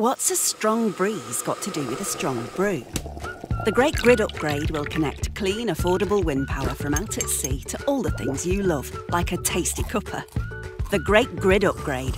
What's a strong breeze got to do with a strong brew? The Great Grid Upgrade will connect clean, affordable wind power from out at sea to all the things you love, like a tasty cuppa. The Great Grid Upgrade,